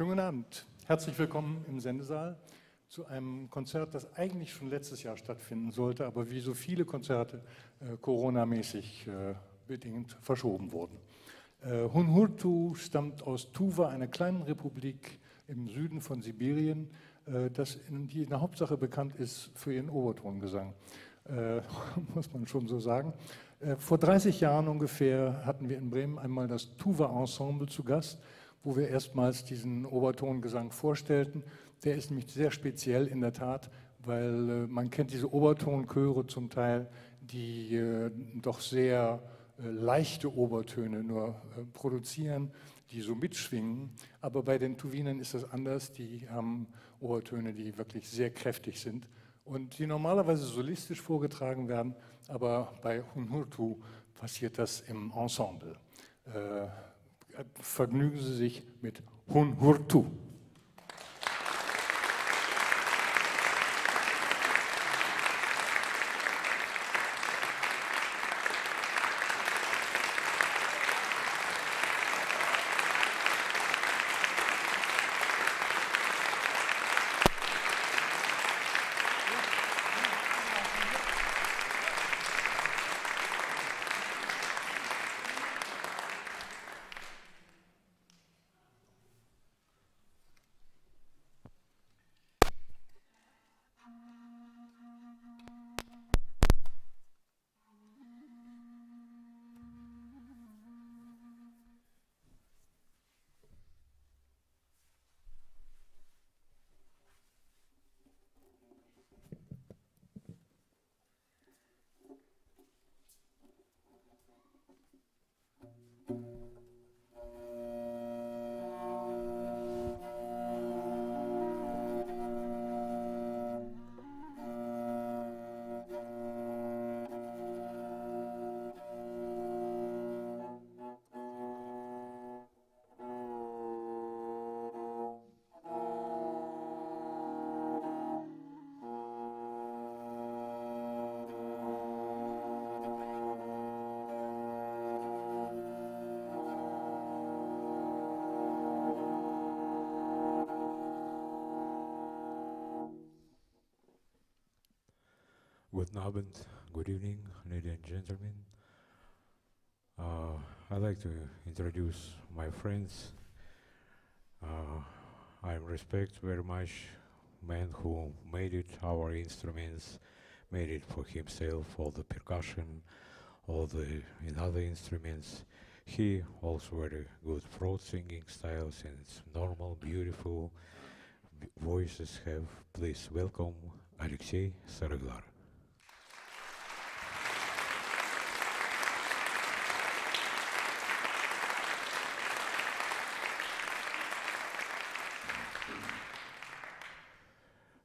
Schönen guten Abend. Herzlich willkommen im Sendesaal zu einem Konzert, das eigentlich schon letztes Jahr stattfinden sollte, aber wie so viele Konzerte coronamäßig bedingt verschoben wurden. Huun-Huur-Tu stammt aus Tuwa, einer kleinen Republik im Süden von Sibirien, die in der Hauptsache bekannt ist für ihren Obertongesang, muss man schon so sagen. Vor 30 Jahren ungefähr hatten wir in Bremen einmal das Tuwa-Ensemble zu Gast, wo wir erstmals diesen Obertongesang vorstellten. Der ist nämlich sehr speziell in der Tat, weil man kennt diese Obertonchöre zum Teil, die doch sehr leichte Obertöne nur produzieren, die so mitschwingen. Aber bei den Tuwinern ist das anders. Die haben Obertöne, die wirklich sehr kräftig sind und die normalerweise solistisch vorgetragen werden. Aber bei Huun-Huur-Tu passiert das im Ensemble. Vergnügen Sie sich mit Huun-Huur-Tu. Good Abend, good evening, ladies and gentlemen. I'd like to introduce my friends. I respect very much man who made it, our instruments, made it for himself, all the percussion, all the other instruments. He also very good throat singing styles, and it's normal, beautiful voices have. Please welcome Alexei Saryglar.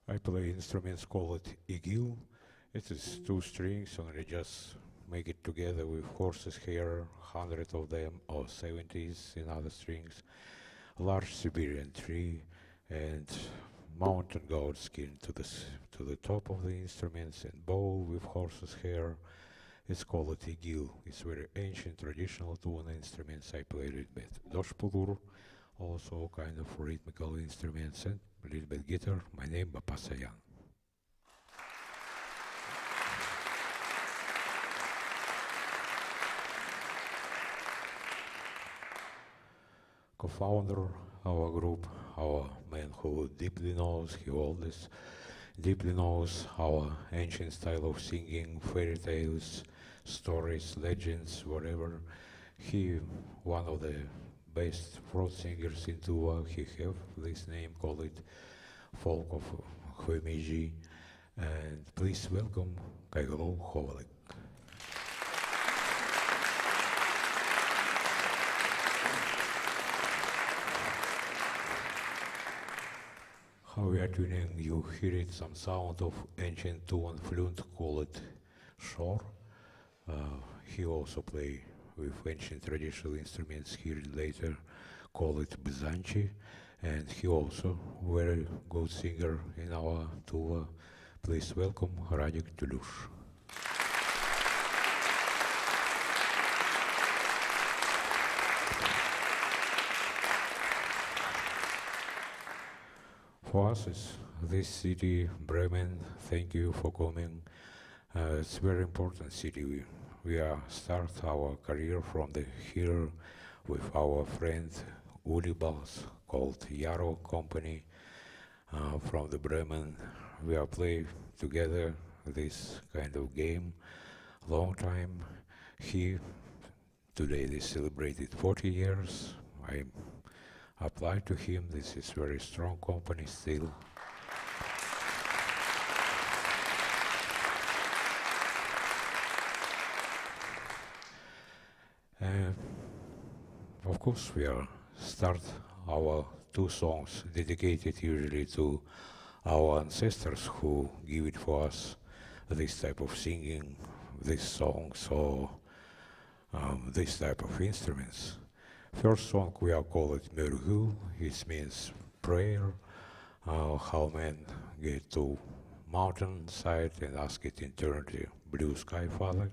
I play instruments called Igyl. It is two strings, and I just make it together with horses hair, 100 of them, or 70s in other strings, large Siberian tree, and mountain goat skin to the top of the instruments, and bowl with horses hair. It's called Igyl. It's very ancient, traditional tune instruments. I played it with Toschpulur, also kind of rhythmical instruments, and a little bit guitar. My name Bapa Sayan. Co-founder our group, our man who deeply knows, he always deeply knows our ancient style of singing, fairy tales, stories, legends, whatever. He one of the best throat singers in Tuwa. He have this name, call it folk of Khöömei. And please welcome Kaigal-ool Khovalyg. How we are tuning, you hear it, some sound of ancient Tuwan flute, call it shor. He also play with ancient traditional instruments here later, call it Byzaanchi, and he also very good singer in our Tuwa. Please welcome Radik Tyulyush. for us is this city, Bremen. Thank you for coming. It's a very important city. We are start our career from the here with our friend Uli Bals called Yaro Company from the Bremen. We are play together this kind of game long time. He today they celebrated 40 years. I applied to him. This is very strong company still. Of course, we are start our two songs dedicated usually to our ancestors who give it for us this type of singing, these songs, or this type of instruments. First song we are call it Mirgu. It means prayer. How men get to mountain side and ask it in turn to blue sky father,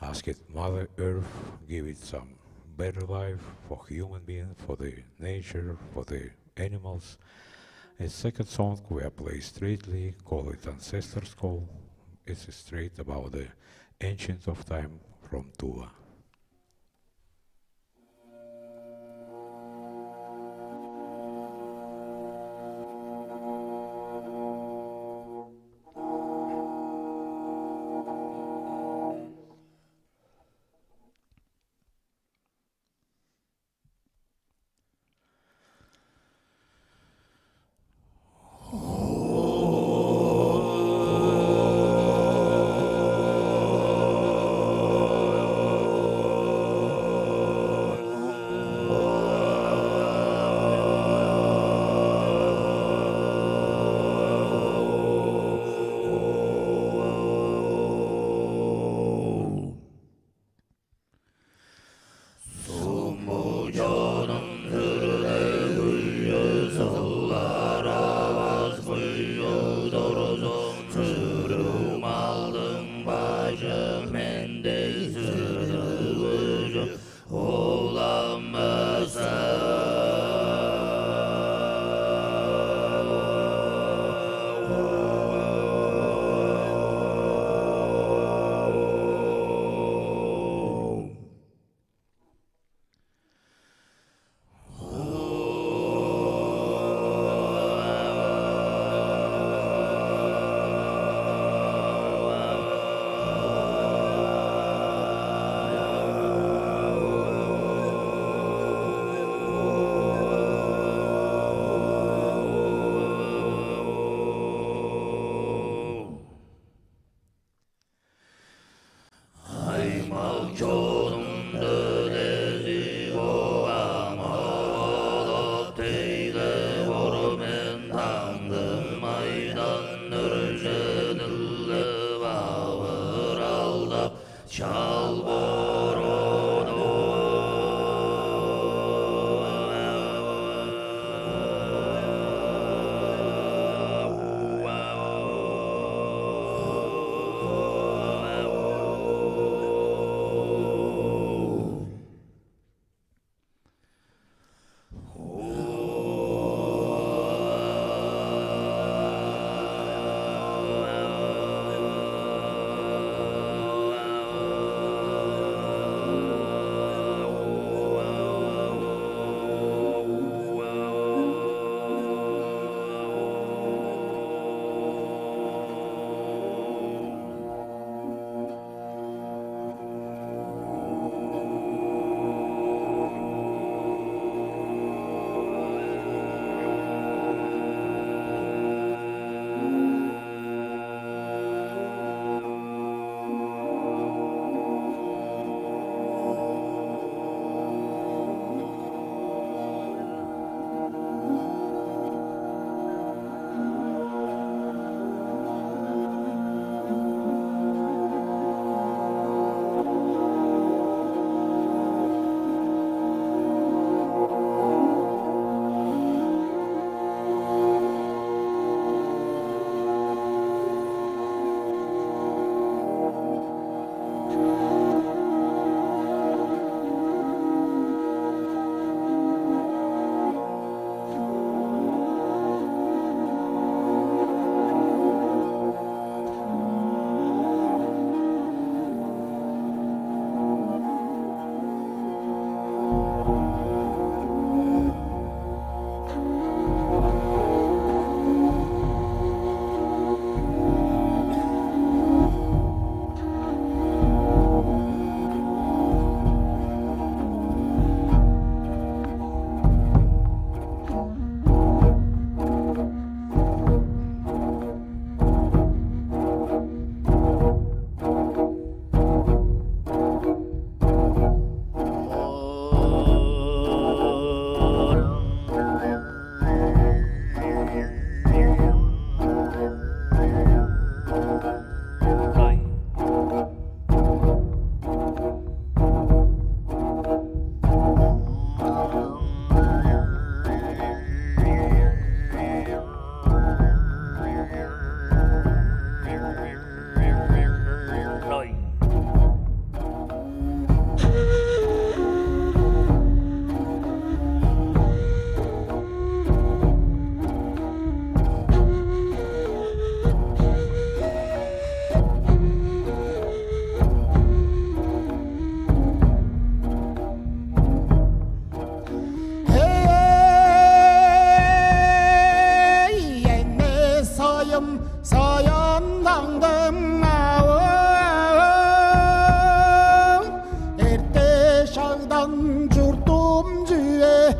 ask it Mother Earth, give it some better life for human being, for the nature, for the animals. And second song we play straightly, call it Ancestors' Call. It's straight about the ancient of time from Tuva. 당 줄돔지에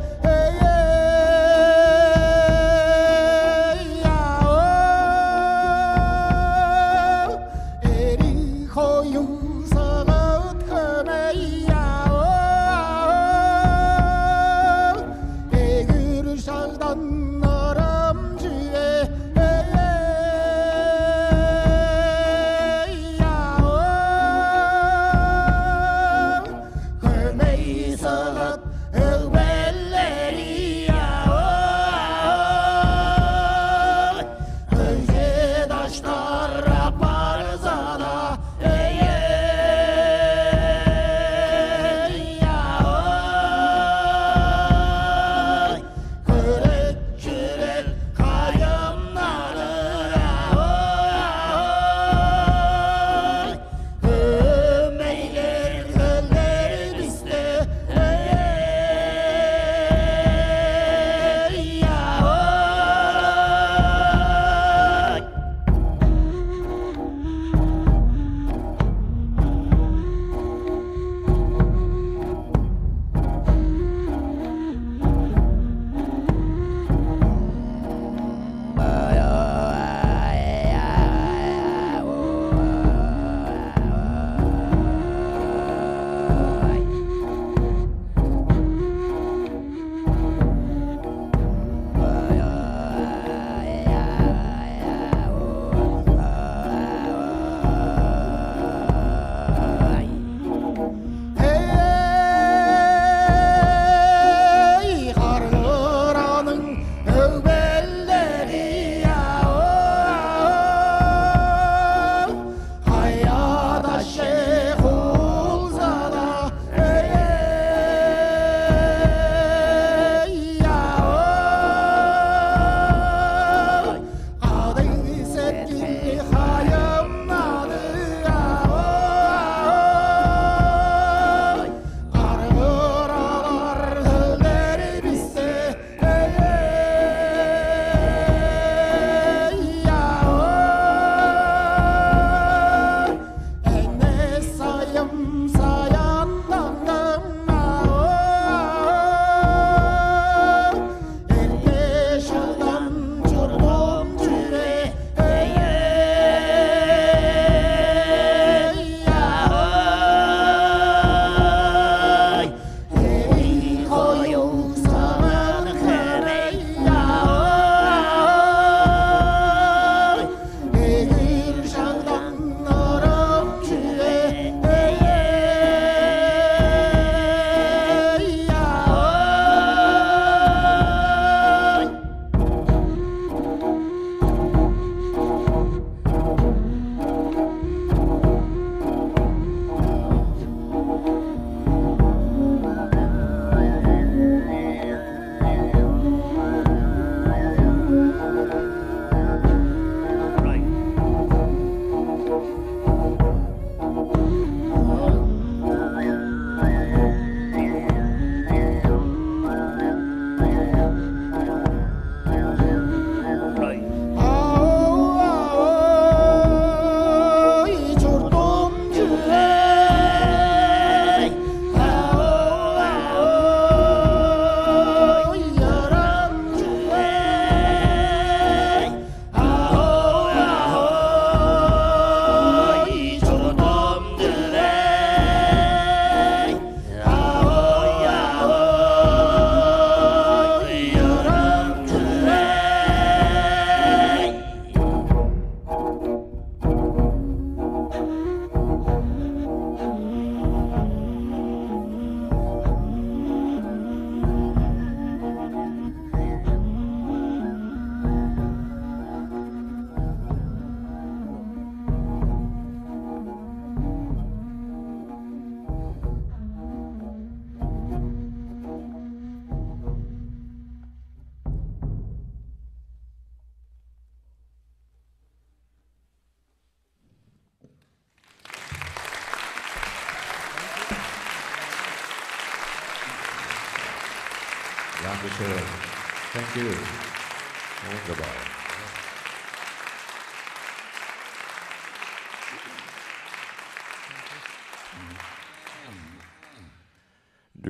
Thank you. Wunderbar.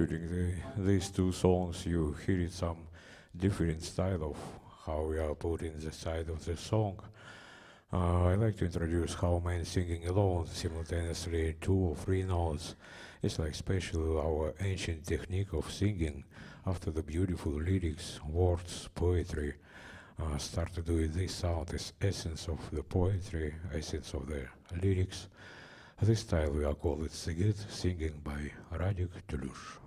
during these two songs you hear some different style of how we are putting the side of the song. I like to introduce how men singing alone simultaneously 2 or 3 notes. It's like special our ancient technique of singing after the beautiful lyrics, words, poetry. Start to do this sound is essence of the poetry, essence of the lyrics. This style we are called it Sygyt, singing by Radik Tyulyush.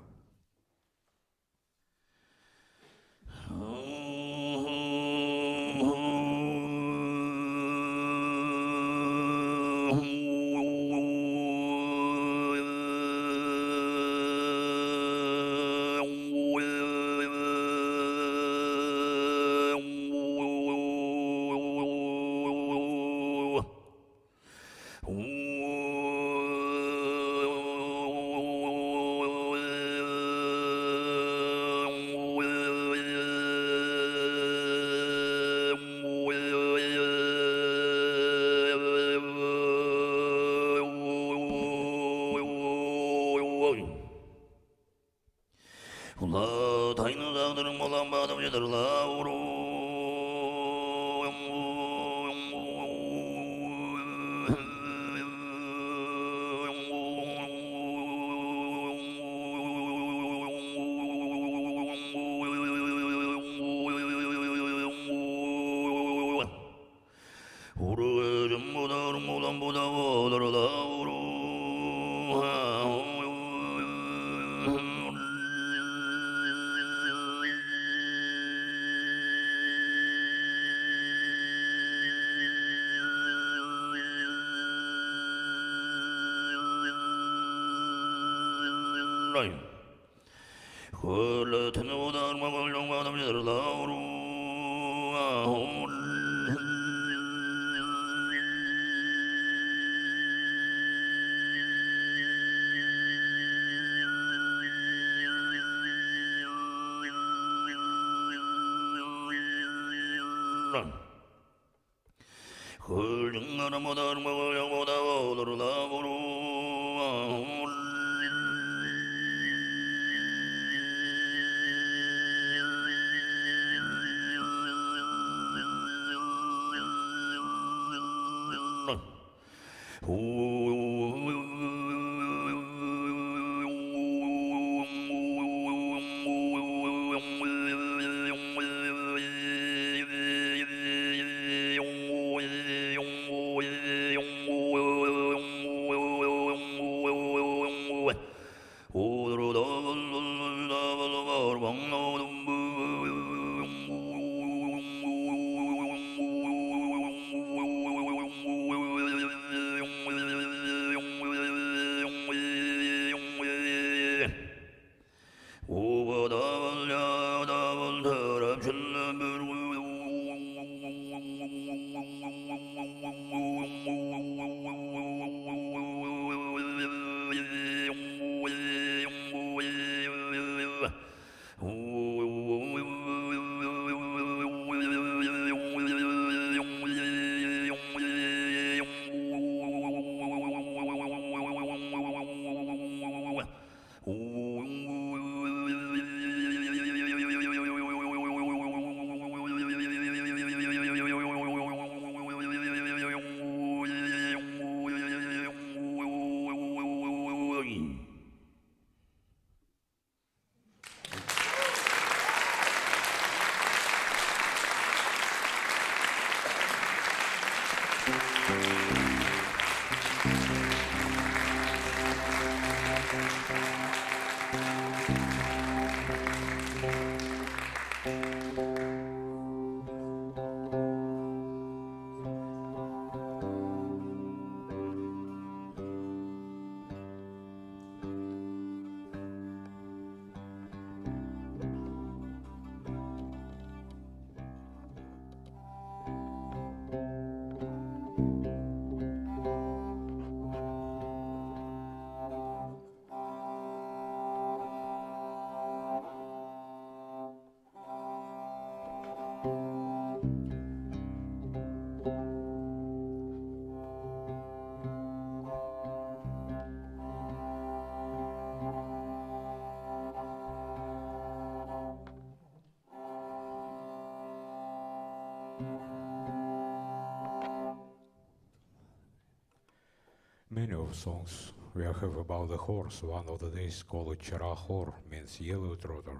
of songs. We have about the horse. One of the days called Charahor, means yellow trotter.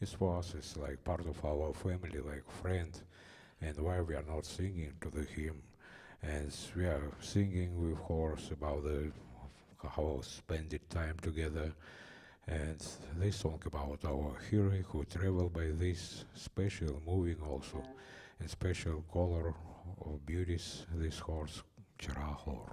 It's for us, it's like part of our family, like friend, and why we are not singing to the hymn. And we are singing with horse about the how spending time together. And this song about our hero who traveled by this special moving also, and special color of beauties, this horse Charahor.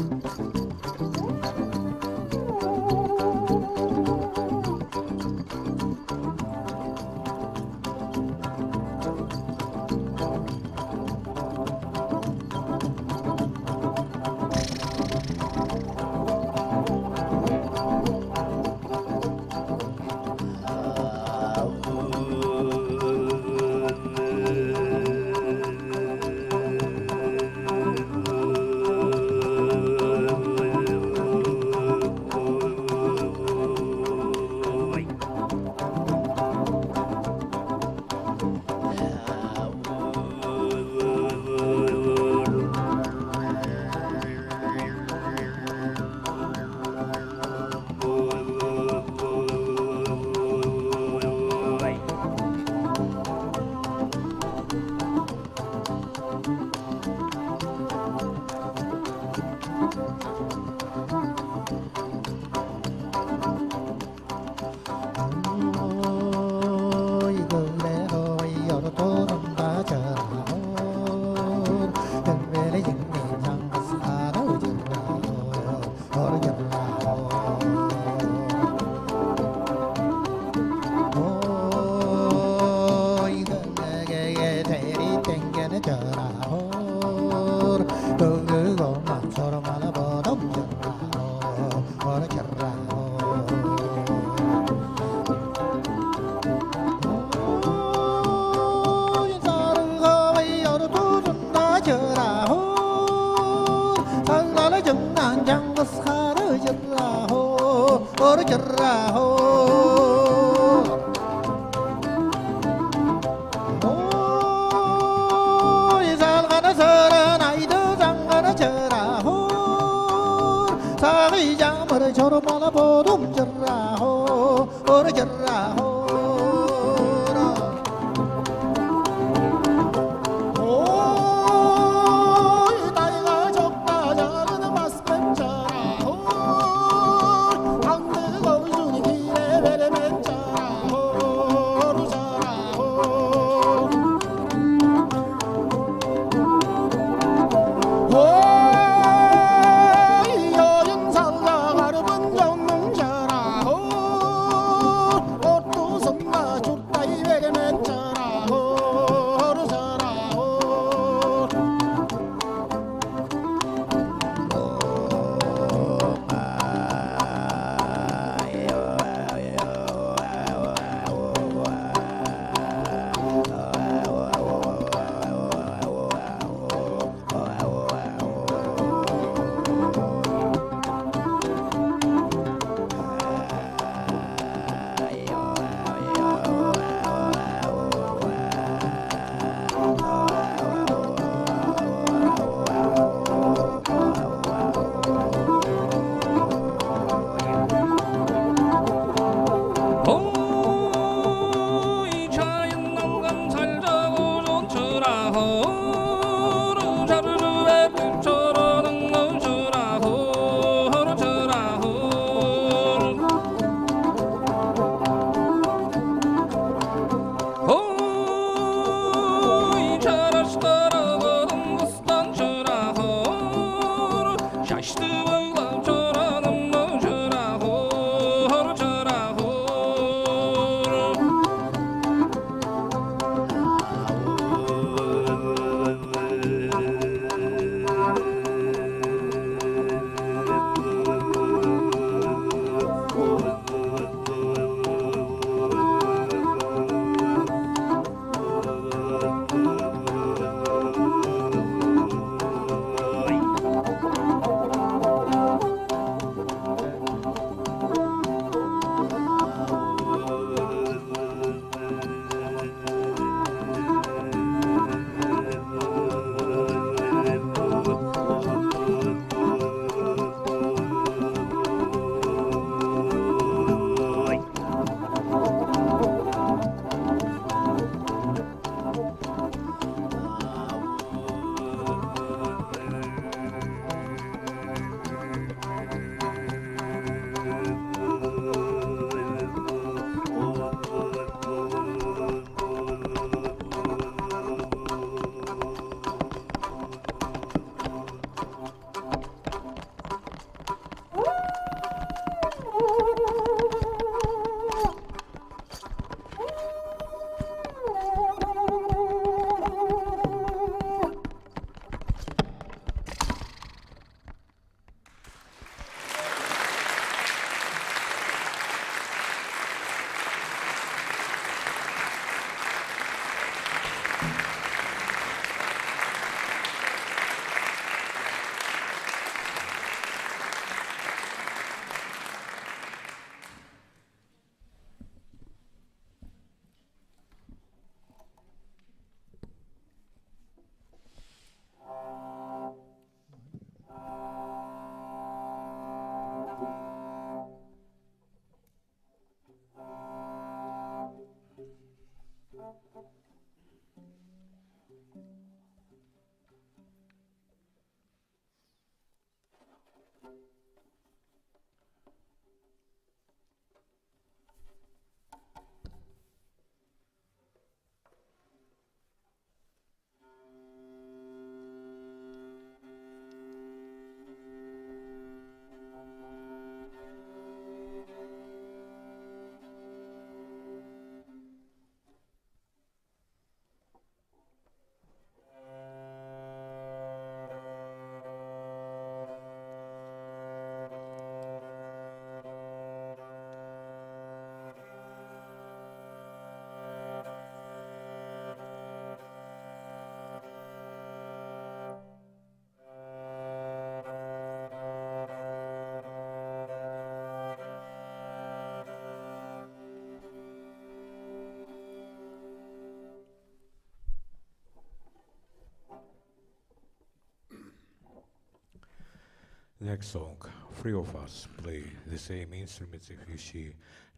Next song, three of us play the same instruments, if you see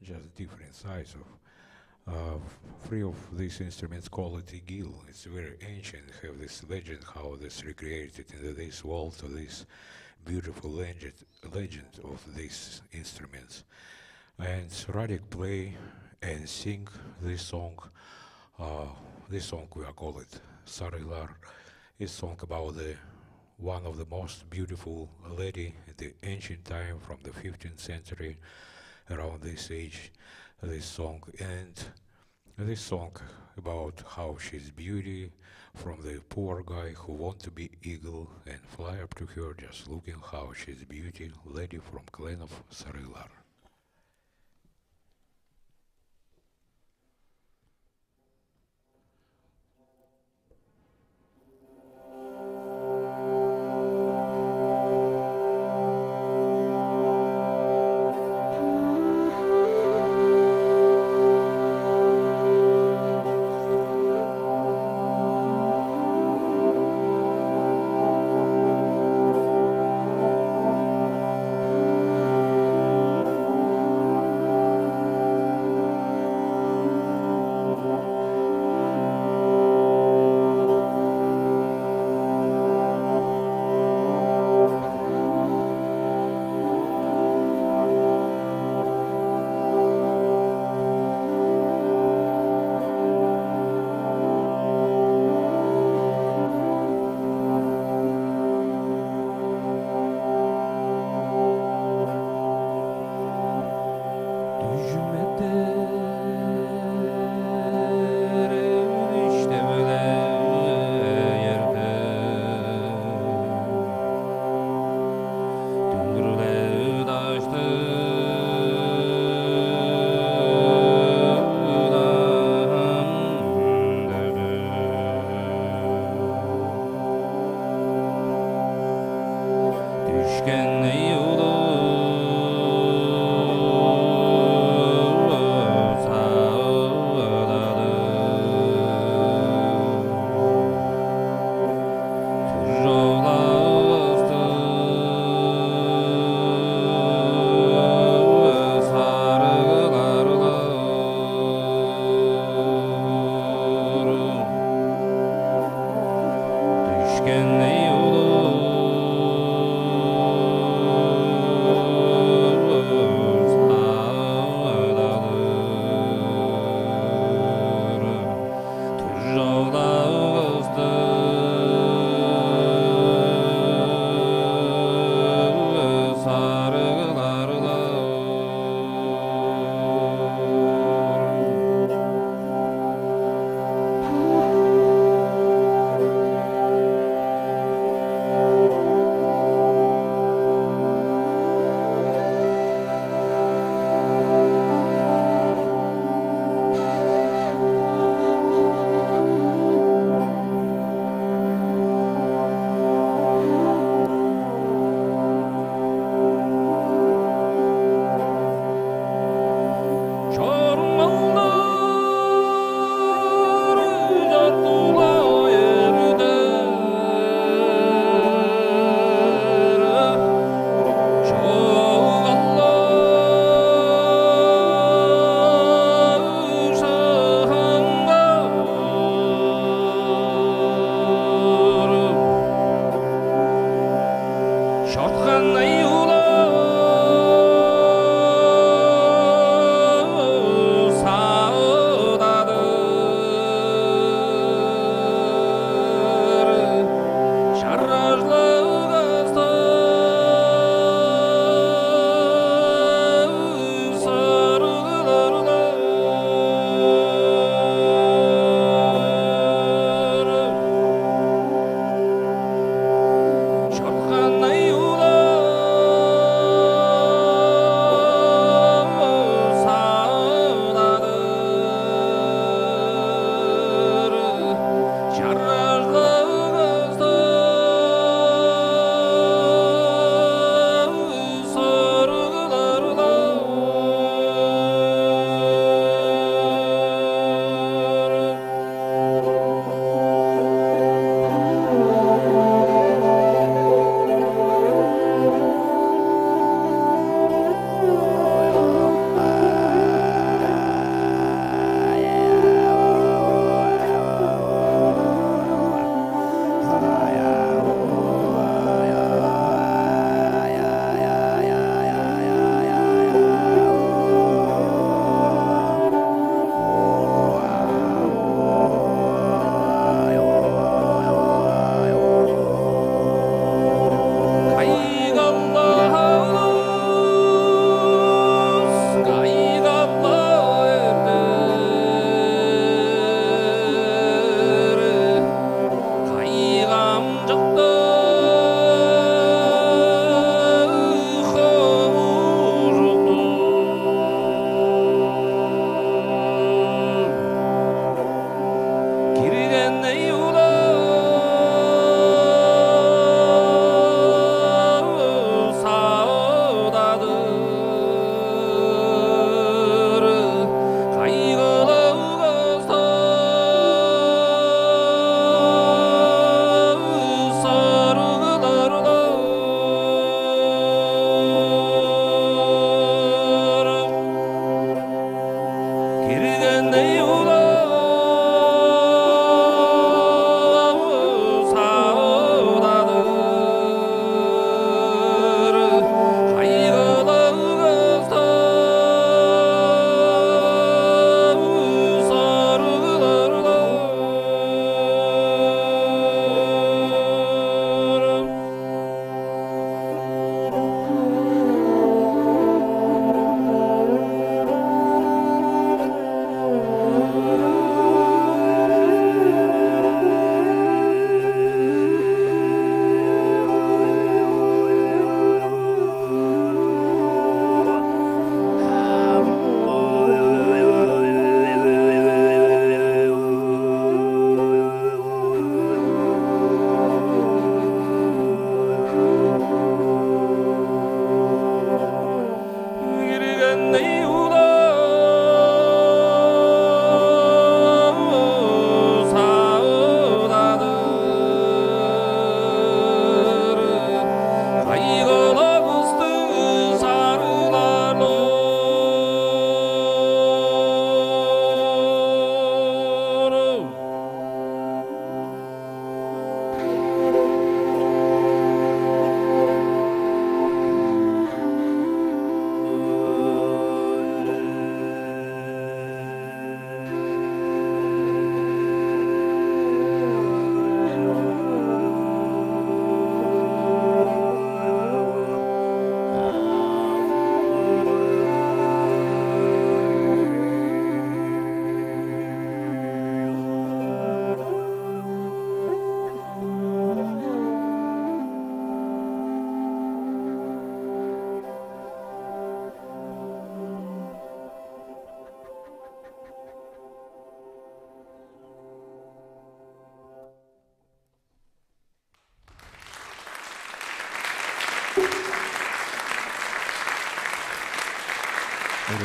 just different size of. Three of these instruments call it Igyl. It's very ancient, have this legend how this recreated in this world, to this beautiful legend of these instruments. And Radik play and sing this song. This song we are call it Sarilar. It's song about the one of the most beautiful lady in the ancient time from the 15th century, around this age, this song. And this song about how she's beauty from the poor guy who want to be eagle and fly up to her, just looking how she's beauty, lady from clan of Sarilar.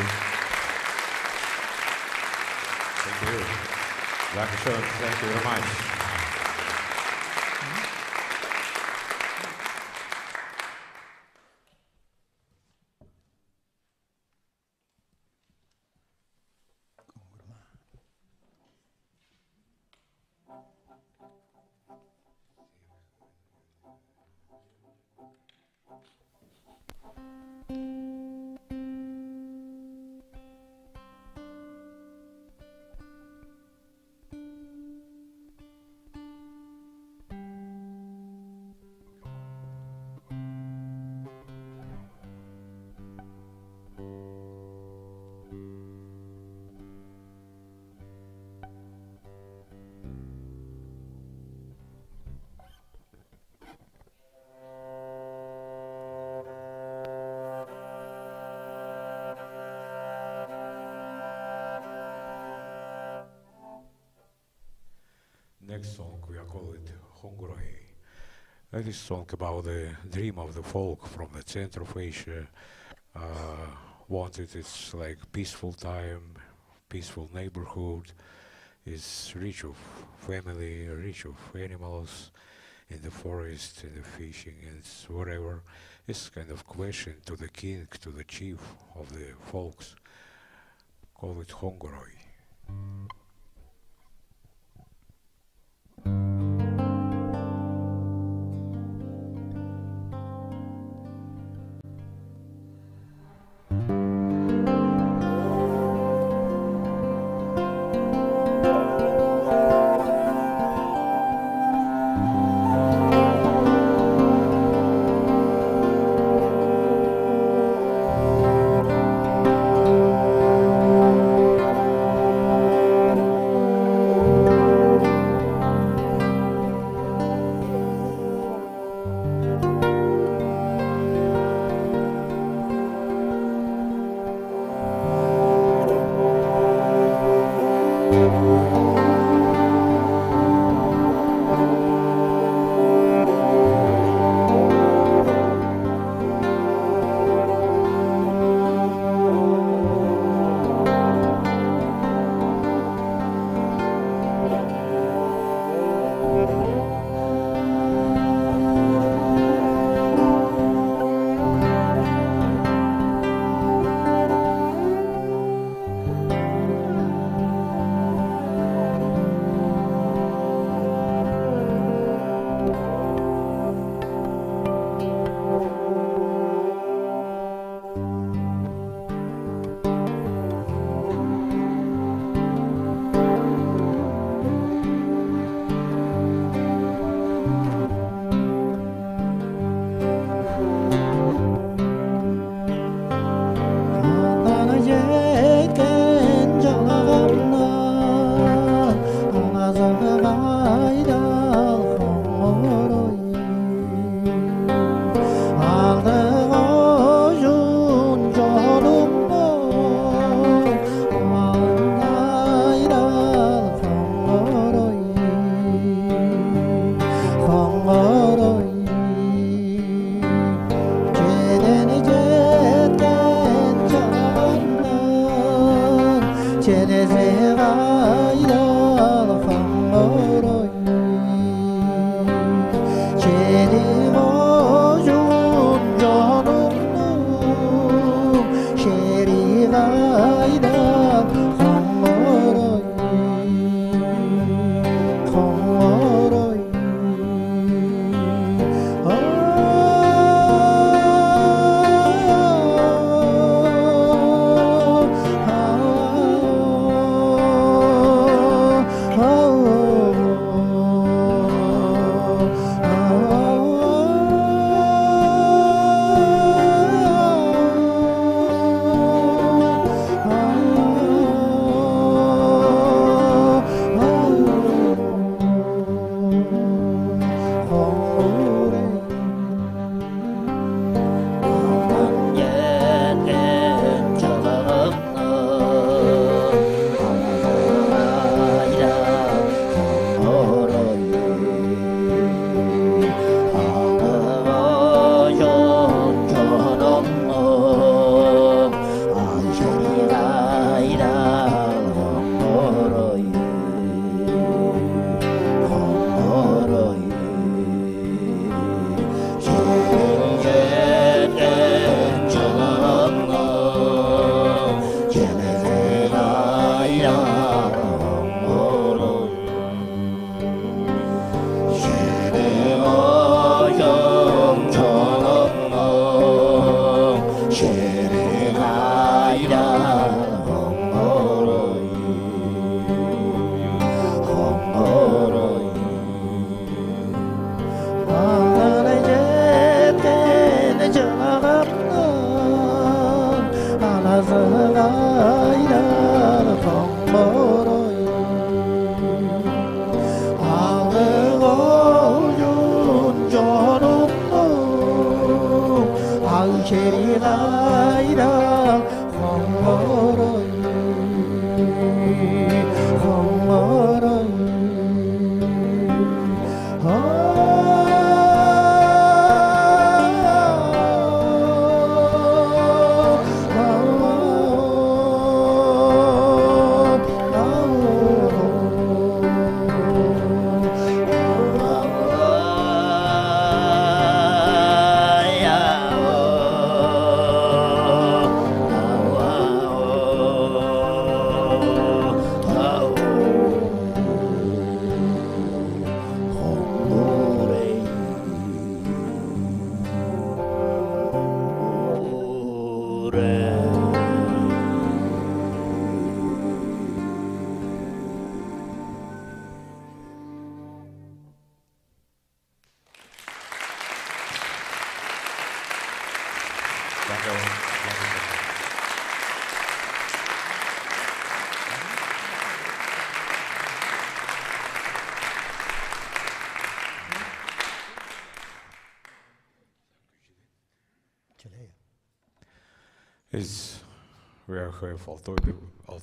Thank you. Thank you very much. Next song, we are called it Hongroi. That is a song about the dream of the folk from the center of Asia. Wanted it's like peaceful time, peaceful neighborhood. It's rich of family, rich of animals in the forest, in the fishing, and whatever. It's kind of question to the king, to the chief of the folks. Call it Hongroi.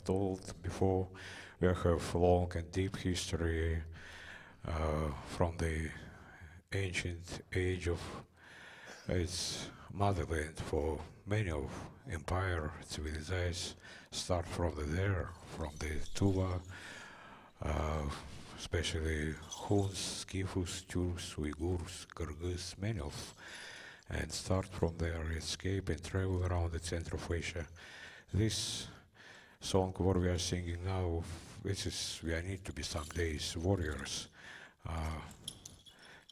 Told before, we have long and deep history from the ancient age of its motherland for many of empire civilizations start from there, from the Tula, especially Huns, Kifus, Turks, Uyghurs, Kyrgyz, many of, and start from there, escape and travel around the center of Asia. This song what we are singing now, which is we need to be some days warriors,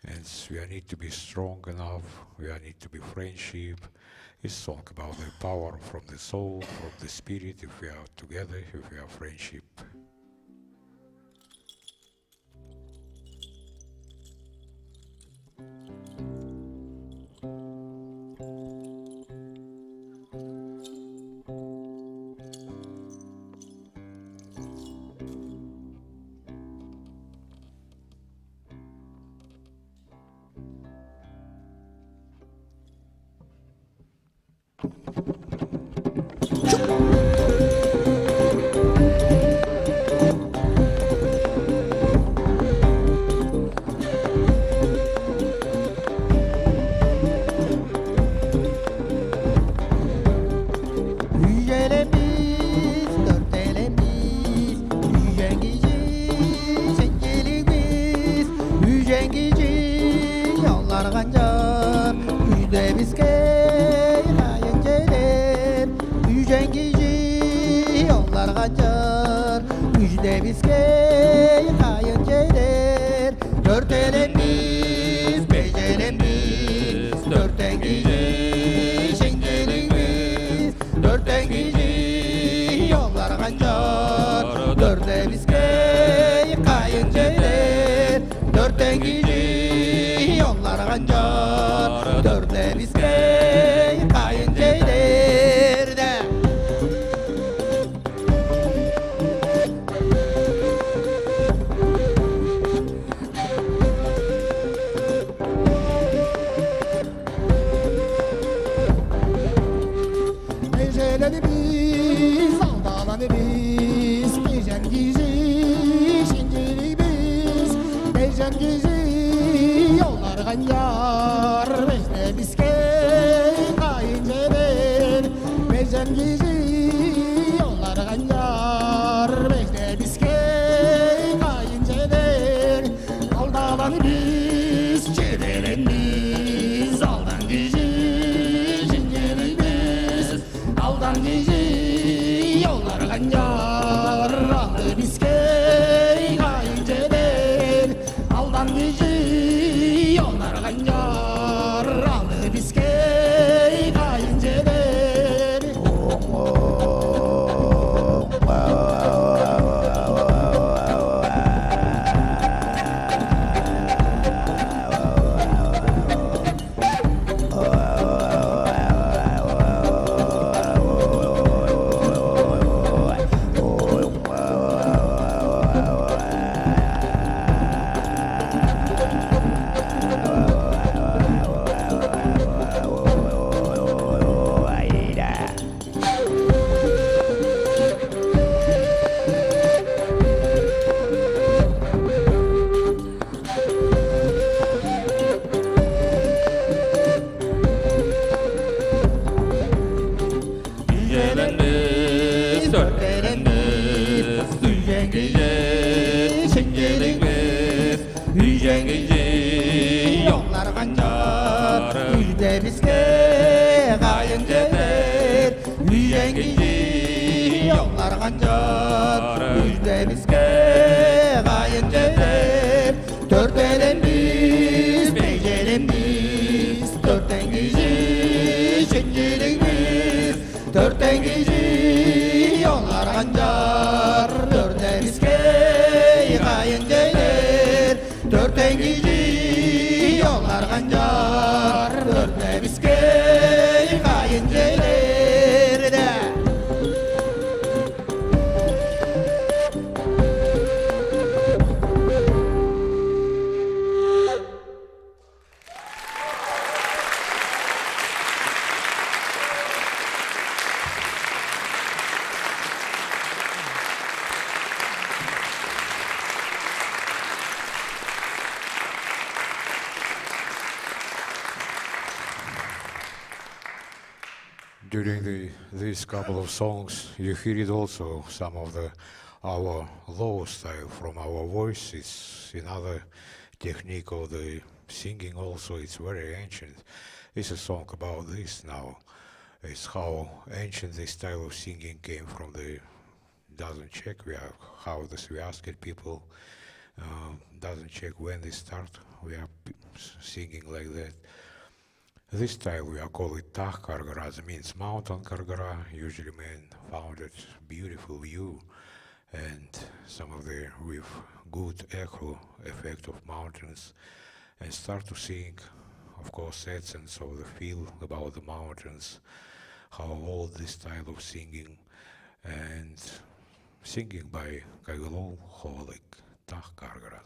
and we need to be strong enough, we need to be friendship. It's song about the power from the soul, from the spirit, if we are together, if we are friendship. During these couple of songs, you hear it also, some of our low style from our voice. It's another technique of the singing also, it's very ancient. It's a song about this now. It's how ancient this style of singing came from the doesn't check, how the Sviasket people doesn't check when they start, we are singing like that. This style we are call it Tah Kargyraa, means mountain Kargyraa. Usually men found it beautiful view and some of the with good echo effect of mountains and start to sing, of course, essence of the feel about the mountains, how old this style of singing and singing by Kaigal-ool Khovalyg, Tah Kargyraa.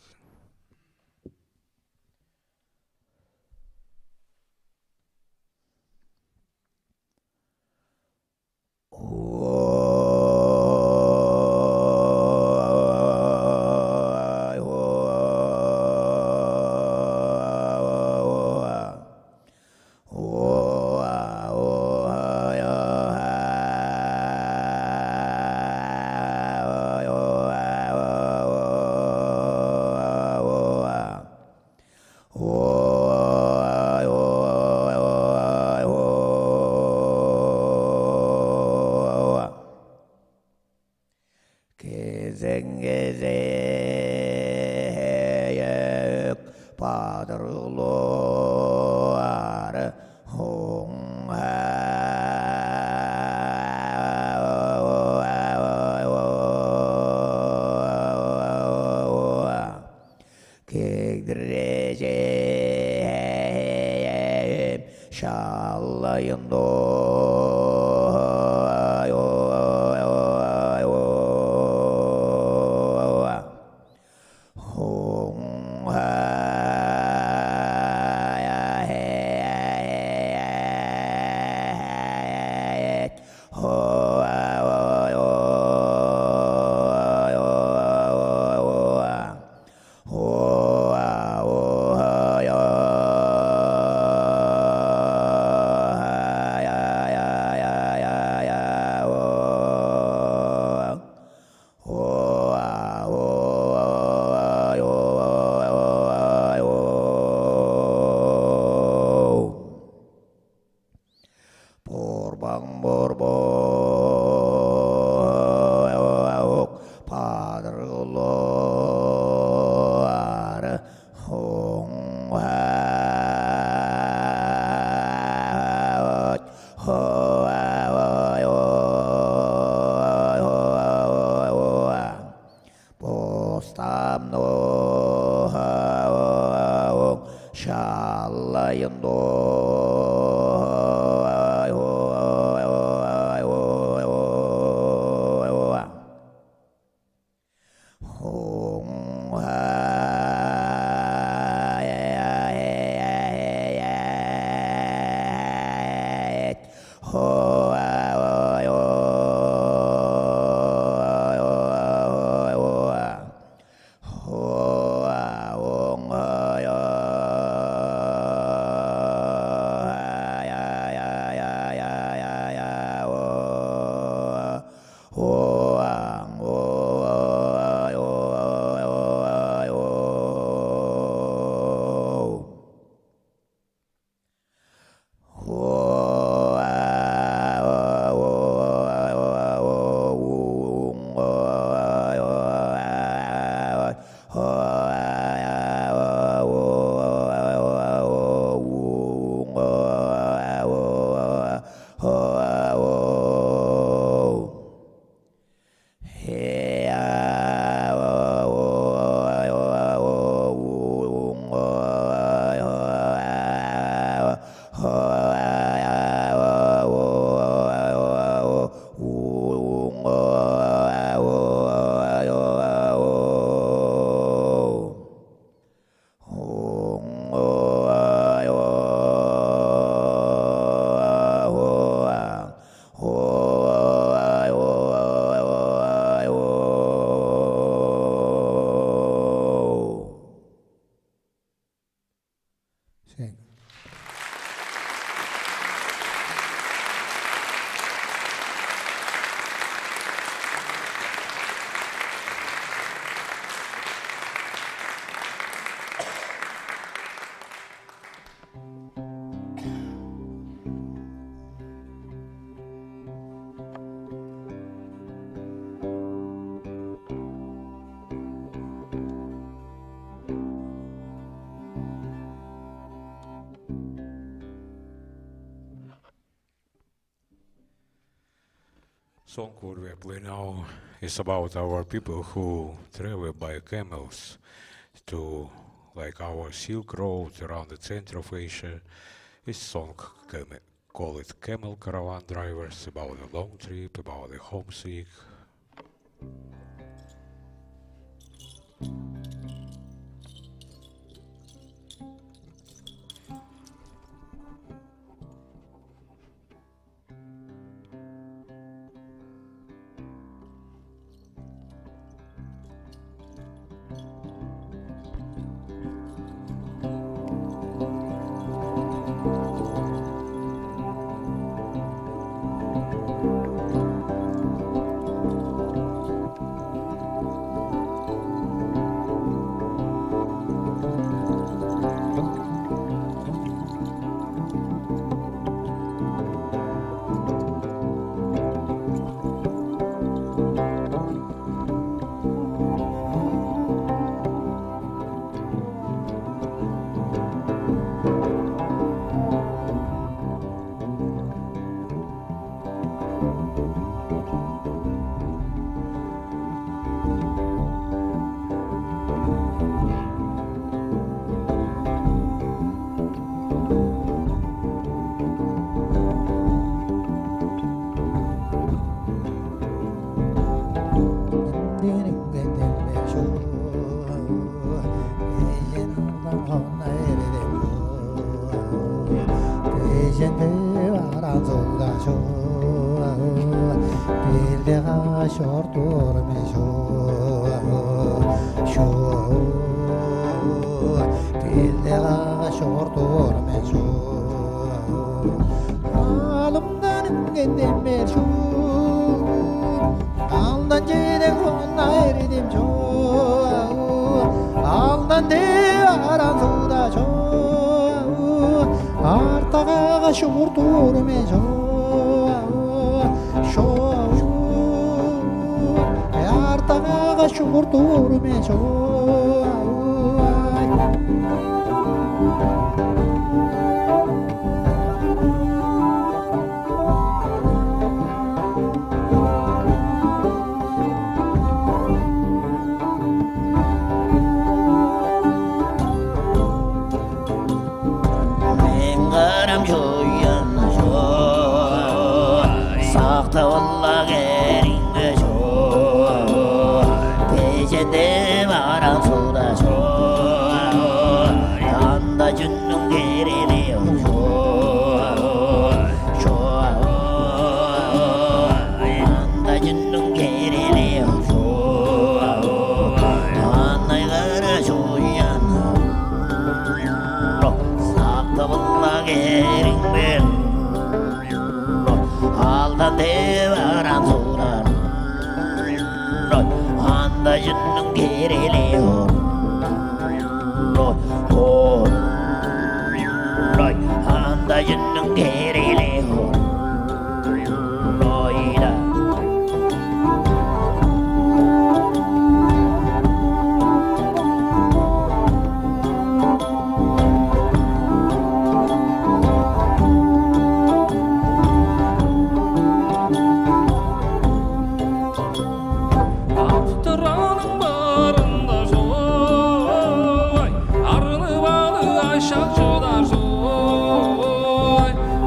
Sehr gut. The song what we play now is about our people who travel by camels to like our Silk Road around the center of Asia. It's song call it Camel Caravan Drivers, about the long trip, about the homesick.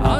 I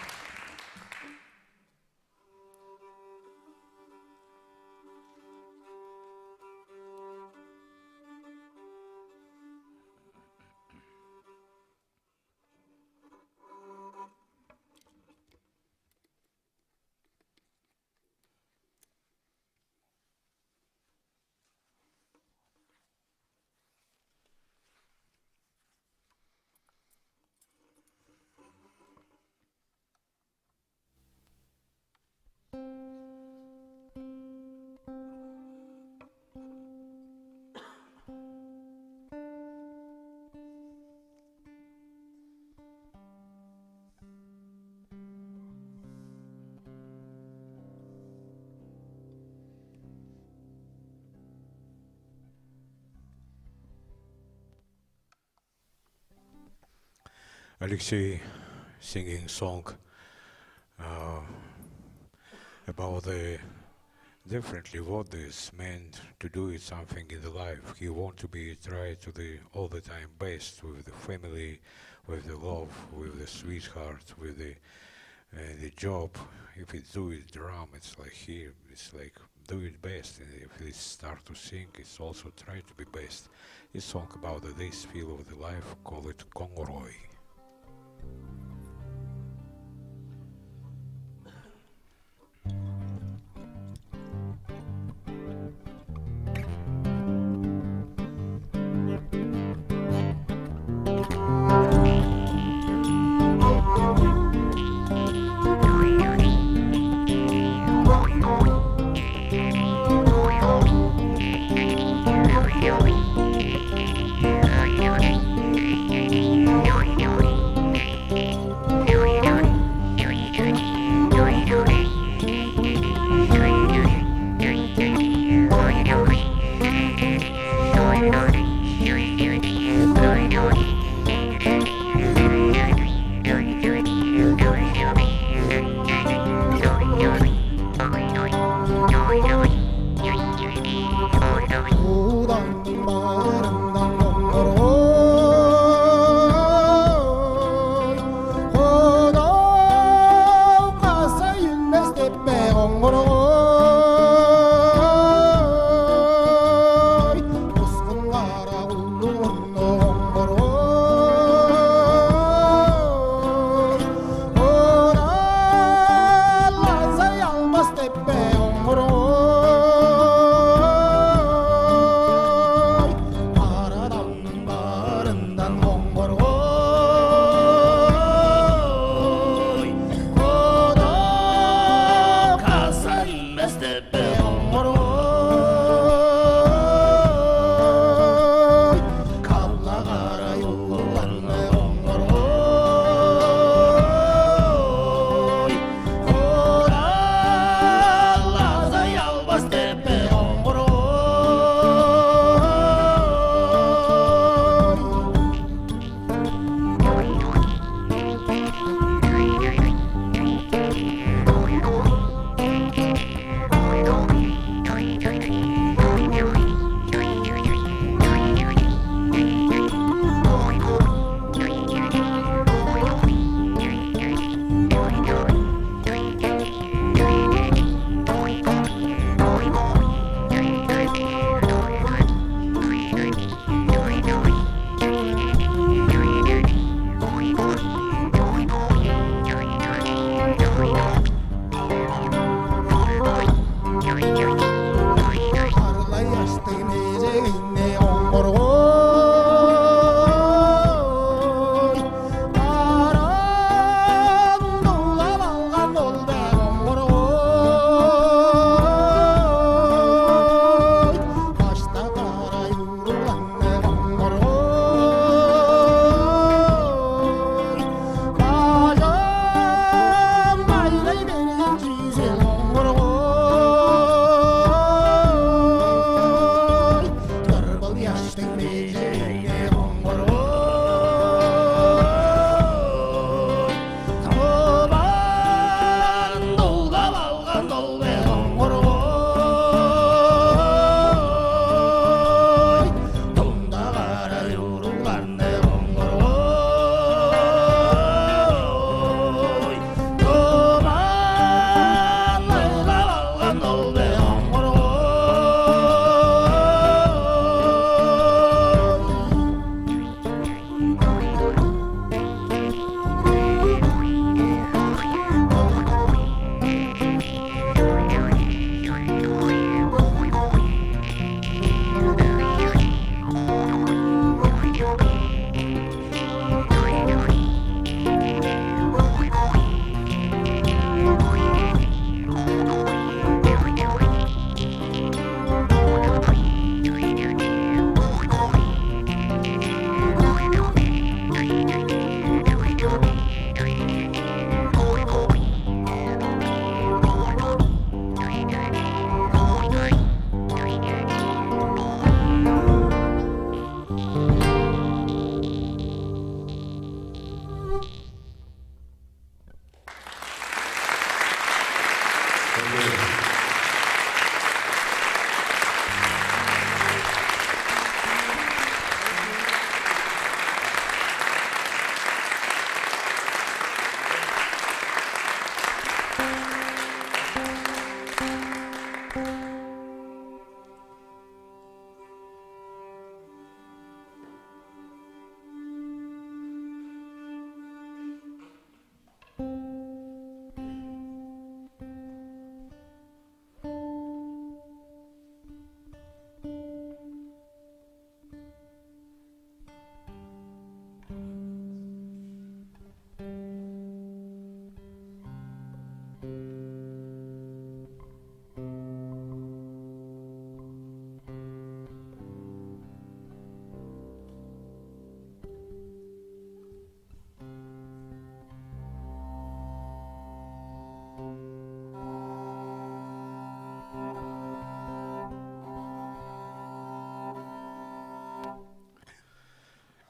Alexei singing song about the definitely what this meant to do is something in the life. He want to be try to the all the time best with the family, with the love, with the sweetheart, with the job. If he do it drum, it's like here, it's like do it best. And if he start to sing, it's also try to be best. It's song about this feel of the life. Call it Kongurei.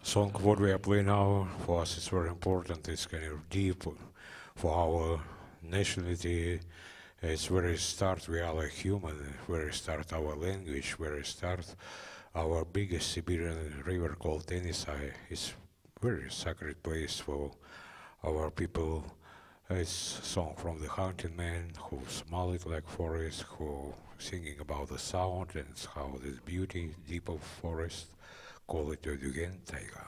Song what we are playing now for us is very important. It's kind of deep for our nationality. It's where it start we are like human, where it start our language, where it start our biggest Siberian river called Yenisei. It's very sacred place for our people. It's song from the hunting man who smell it like forest, who singing about the sound and how this beauty deep of forest. Call it again, Taiga.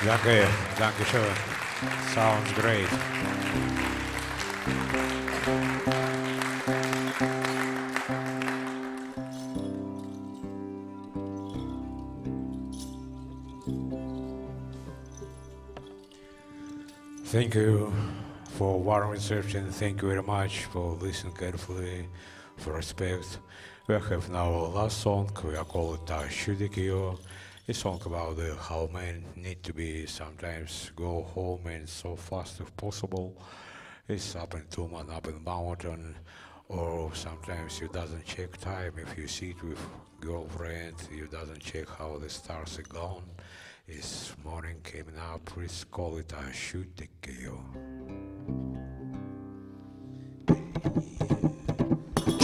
Danke, danke schön. Sounds great. Thank you for warm reception. Thank you very much for listening carefully, for respect. We have now our last song. We are called Ta Shudekyo. It's all about how men need to be sometimes go home and so fast as possible. It's up and to man, up and mountain, or sometimes you doesn't check time. If you sit with girlfriend, you doesn't check how the stars are gone. It's morning coming up. Please call it a Shudekyo. Shudekeyo.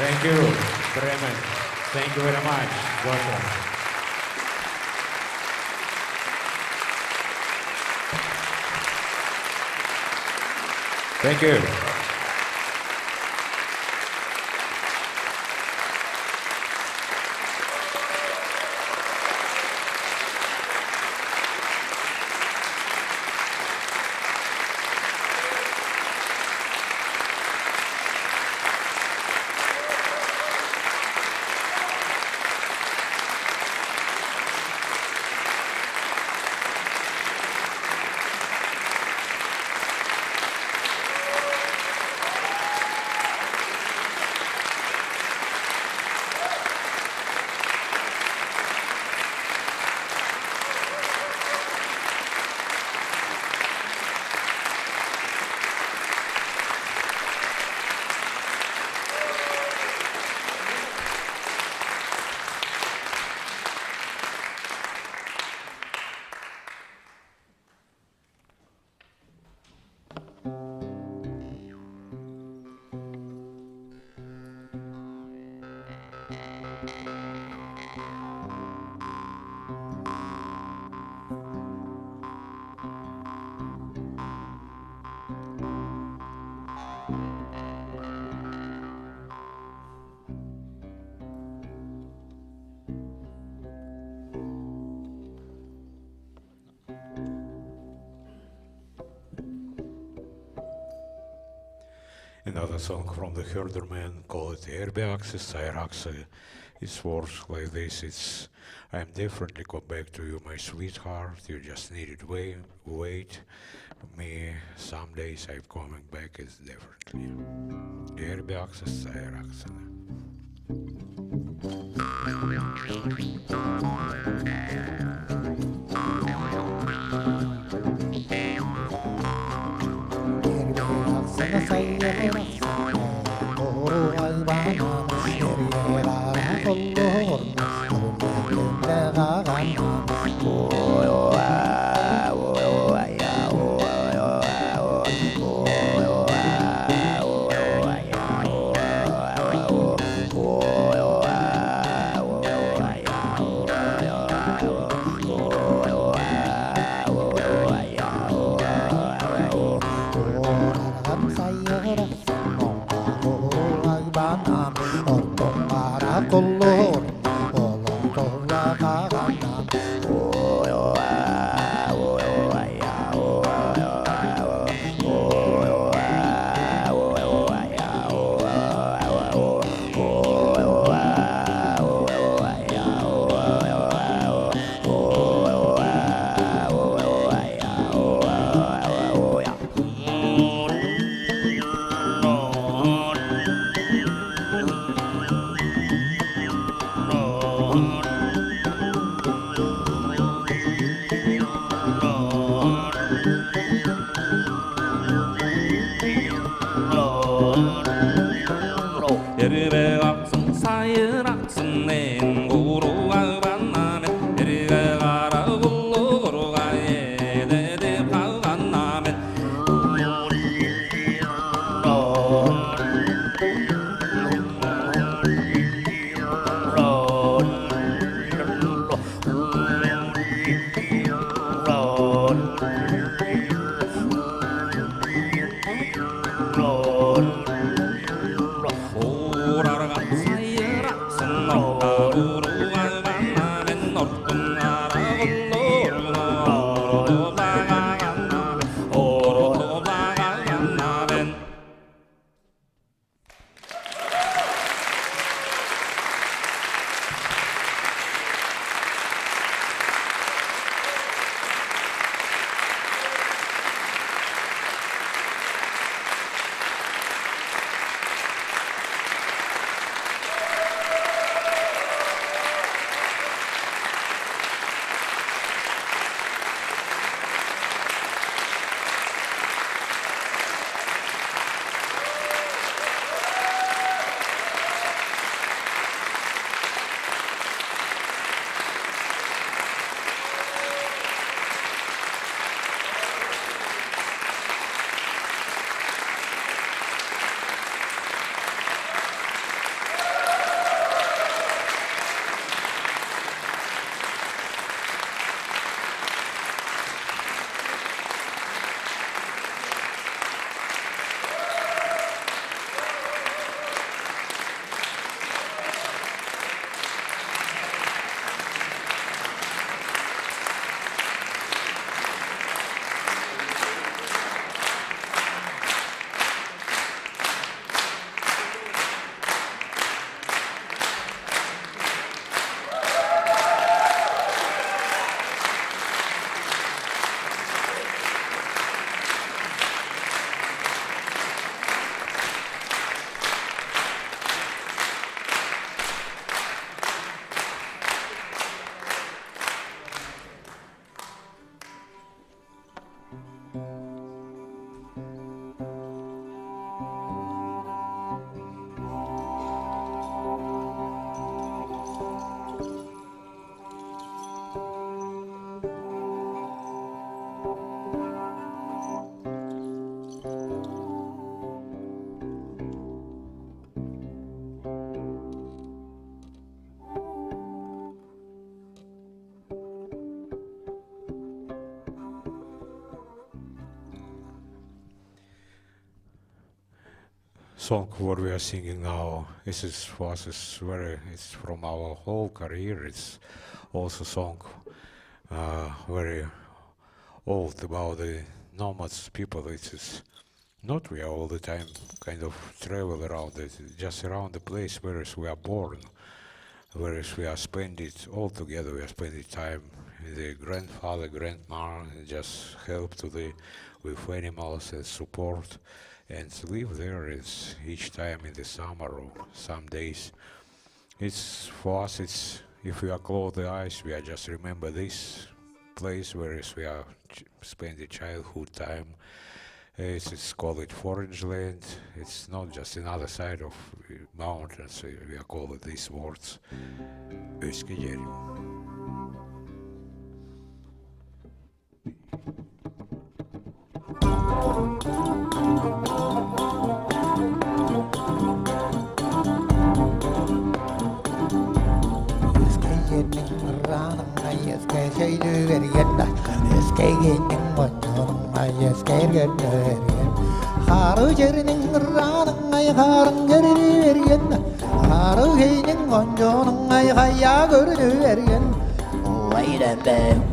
Thank you very much. Thank you very much. Welcome. Thank you. Another song from the herder man called Airbnx Sairaxan. It works like this. It's I'm definitely come back to you, my sweetheart. You just needed wait. Me some days I'm coming back is definitely Airbnx Sairaxan. Song what we are singing now, this is for us, it's from our whole career. It's also song very old about the nomads people. It is not we are all the time kind of travel around it, just around the place where we are born, where we are spending all together. We are spending time with the grandfather, grandma, and just help to the with animals and support. And live there is each time in the summer or some days. It's for us, it's if we are close the eyes, we are just remember this place where we are spend the childhood time. It's called it forage land. It's not just another side of mountains. We are called these words Öskedjerg. Wait a minute.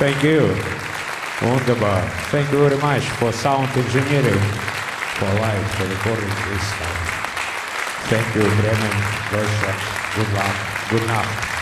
Thank you. Wunderbar. Thank you very much for sound engineering, for life, for recording this time. Thank you, Bremen, Deutschland. Good luck. Good night.